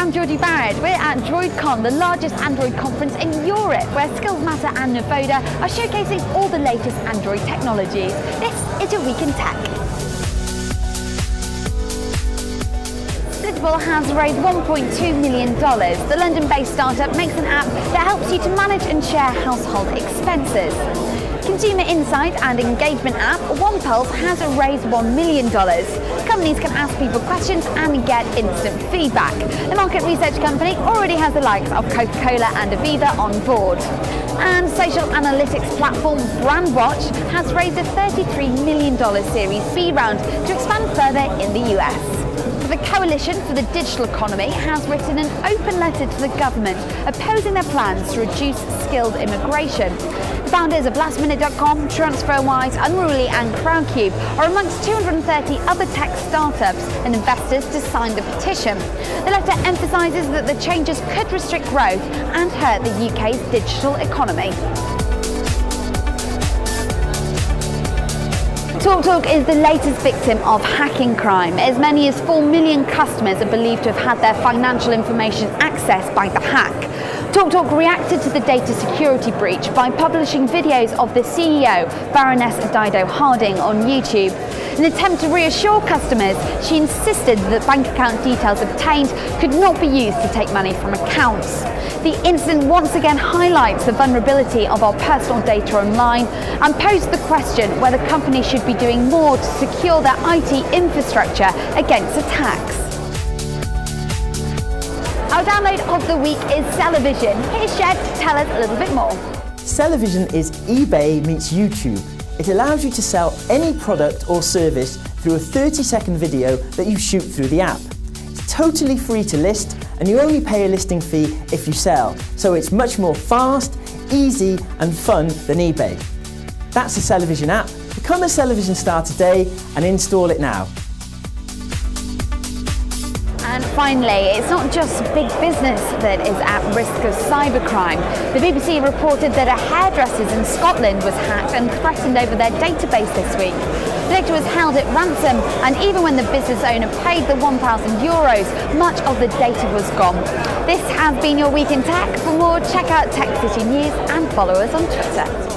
I'm Georgie Barrett. We're at DroidCon, the largest Android conference in Europe, where SkillsMatter and Novoda are showcasing all the latest Android technologies. This is Your Week in Tech. Splittable has raised $1.2 million. The London-based startup makes an app that helps you to manage and share household expenses. Consumer insight and engagement app OnePulse has raised $1 million. Companies can ask people questions and get instant feedback. The market research company already has the likes of Coca-Cola and Aviva on board. And social analytics platform Brandwatch has raised a $33 million Series B round to expand further in the US. The Coalition for the Digital Economy has written an open letter to the government opposing their plans to reduce skilled immigration. The founders of LastMinute.com, TransferWise, Unruly and Crowdcube are amongst 230 other tech startups and investors to sign the petition. The letter emphasises that the changes could restrict growth and hurt the UK's digital economy. TalkTalk is the latest victim of hacking crime. As many as 4 million customers are believed to have had their financial information accessed by the hack. TalkTalk reacted to the data security breach by publishing videos of the CEO, Baroness Dido Harding, on YouTube. In an attempt to reassure customers, she insisted that bank account details obtained could not be used to take money from accounts. The incident once again highlights the vulnerability of our personal data online and posed the question whether companies should be doing more to secure their IT infrastructure against attacks. Our download of the week is SellerVision. Here's Shed to tell us a little bit more. SellerVision is eBay meets YouTube. It allows you to sell any product or service through a 30-second video that you shoot through the app. It's totally free to list, and you only pay a listing fee if you sell, so it's much more fast, easy and fun than eBay. That's the SellerVision app. Become a SellerVision star today and install it now. And finally, it's not just big business that is at risk of cybercrime. The BBC reported that a hairdresser's in Scotland was hacked and threatened over their database this week. The victim was held at ransom, and even when the business owner paid the €1,000, much of the data was gone. This has been Your Week in Tech. For more, check out Tech City News and follow us on Twitter.